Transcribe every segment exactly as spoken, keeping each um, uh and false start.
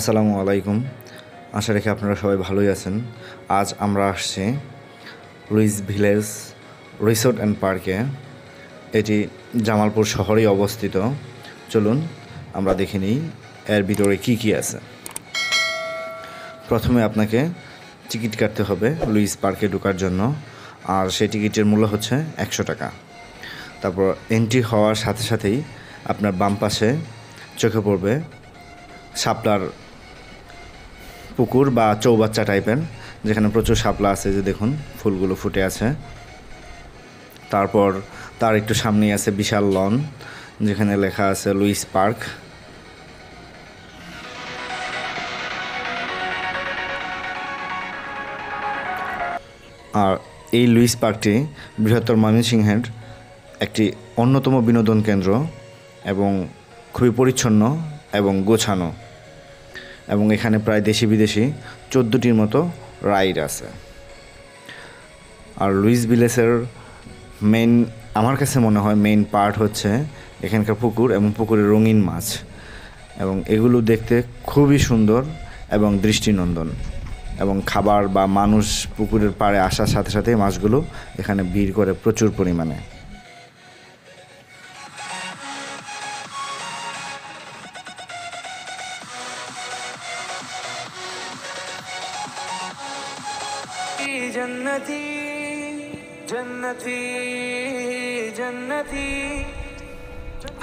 আসসালামু আলাইকুম, আশা রাখি আপনারা সবাই ভালোই আছেন। আজ আমরা আসছি লুইস ভিলেজ রিসোর্ট অ্যান্ড পার্কে। এটি জামালপুর শহরে অবস্থিত। চলুন আমরা দেখে নিই এর ভিতরে কী কী আছে। প্রথমে আপনাকে টিকিট কাটতে হবে লুইস পার্কে ঢোকার জন্য, আর সেই টিকিটের মূল্য হচ্ছে একশো টাকা। তারপর এন্ট্রি হওয়ার সাথে সাথেই আপনার বাম পাশে চোখে পড়বে শাপলার পুকুর বা চৌবাচ্চা টাইপের, যেখানে প্রচুর শাপলা আছে, যে দেখুন ফুলগুলো ফুটে আছে। তারপর তার একটু সামনেই আছে বিশাল লন, যেখানে লেখা আছে লুইস পার্ক। আর এই লুইস পার্কটি বৃহত্তর ময়মনসিংহের একটি অন্যতম বিনোদন কেন্দ্র এবং খুবই পরিচ্ছন্ন এবং গোছানো, এবং এখানে প্রায় দেশি বিদেশি চোদ্দোটির মতো রাইড আছে। আর লুইস ভিলেজের মেইন, আমার কাছে মনে হয় মেইন পার্ট হচ্ছে এখানকার পুকুর এবং পুকুরের রঙিন মাছ, এবং এগুলো দেখতে খুবই সুন্দর এবং দৃষ্টিনন্দন। এবং খাবার বা মানুষ পুকুরের পাড়ে আসার সাথে সাথে মাছগুলো এখানে ভিড় করে প্রচুর পরিমাণে। জন্নতি জন্নতি জন্নতি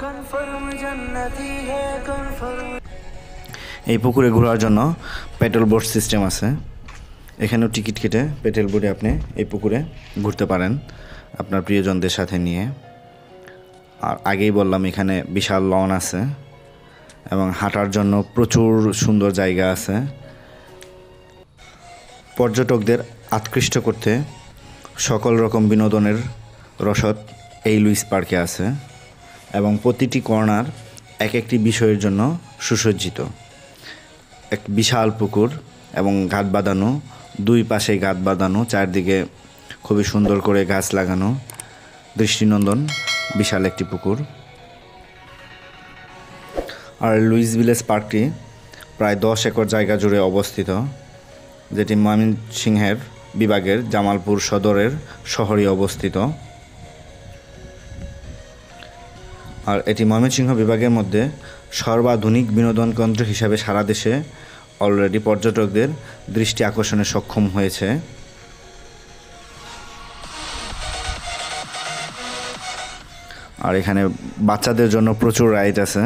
কনফার্ম জন্নতি হে কনফার্ম। এই পুকুরে ঘোরার জন্য পেট্রোল বোট সিস্টেম আছে। এখানেও টিকিট কেটে পেট্রোল বোটে আপনি এই পুকুরে ঘুরতে পারেন আপনার প্রিয়জনদের সাথে নিয়ে। আর আগেই বললাম এখানে বিশাল লন আছে এবং হাঁটার জন্য প্রচুর সুন্দর জায়গা আছে। পর্যটকদের আকৃষ্ট করতে সকল রকম বিনোদনের রসদ এই লুইস পার্কে আছে, এবং প্রতিটি কর্নার এক একটি বিষয়ের জন্য সুসজ্জিত। এক বিশাল পুকুর এবং গাছ বাঁধানো, দুই পাশে গাছ বাঁধানো, চারদিকে খুবই সুন্দর করে গাছ লাগানো, দৃষ্টিনন্দন বিশাল একটি পুকুর। আর লুইস ভিলেজ পার্কটি প্রায় দশ একর জায়গা জুড়ে অবস্থিত, যেটি ময়মনসিংহের বিভাগের জামালপুর সদরের শহরে অবস্থিত। আর এটি ময়মনসিংহ বিভাগের মধ্যে সর্বাধুনিক বিনোদন কেন্দ্র হিসাবে সারা দেশে অলরেডি পর্যটকদের দৃষ্টি আকর্ষণে সক্ষম হয়েছে। আর এখানে বাচ্চাদের জন্য প্রচুর রাইড আছে।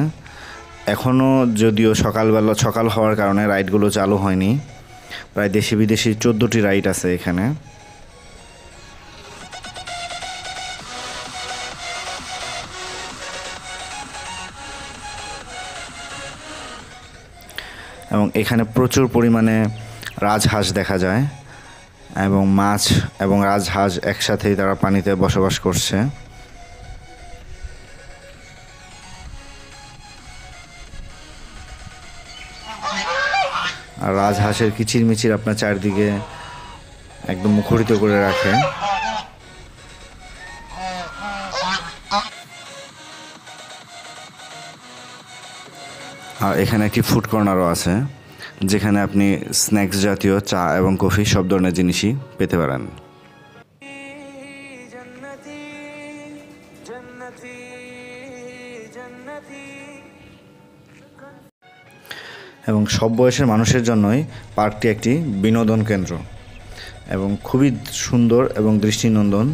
এখনও যদিও সকালবেলা সকাল হওয়ার কারণে রাইডগুলো চালু হয়নি। প্রায় দেশি বিদেশি চোদ্দোটি রাইড আছে এখানে। এবং এখানে প্রচুর পরিমাণে রাজহাঁস দেখা যায়, এবং মাছ এবং রাজহাঁস একসাথেই তারা পানিতে বসবাস করছে। আর রাজহাঁসের কিচিরমিচির আপনার চারদিকে একদম মুখরিত করে রাখে। আর এখানে একটি ফুড কর্নারও আছে, যেখানে আপনি স্ন্যাক্স জাতীয় চা এবং কফি সব ধরনের জিনিসই পেতে পারেন। এবং সব বয়সের মানুষের জন্যই পার্কটি একটি বিনোদন কেন্দ্র, এবং খুবই সুন্দর এবং দৃষ্টিনন্দন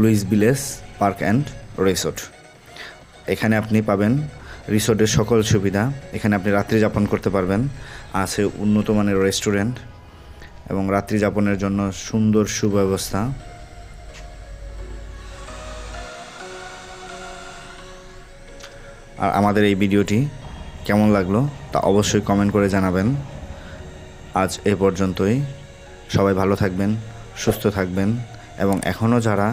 Luis village park and resort. এখানে আপনি পাবেন রিসোর্টের সকল সুবিধা। এখানে আপনি রাত্রি যাপন করতে পারবেন, আছে উন্নত মানের রেস্টুরেন্ট এবং রাত্রি যাপনের জন্য সুন্দর সুব্যবস্থা। আর আমাদের এই ভিডিওটি কেমন লাগলো তা অবশ্যই কমেন্ট করে জানাবেন। আজ এ পর্যন্তই। সবাই ভালো থাকবেন, সুস্থ থাকবেন, এবং এখনও যারা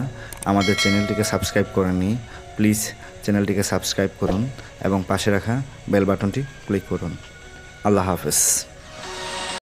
আমাদের চ্যানেলটিকে সাবস্ক্রাইব করেননি প্লিজ চ্যানেলটিকে সাবস্ক্রাইব করুন এবং পাশে রাখা বেল বাটনটি ক্লিক করুন। আল্লাহ হাফেজ।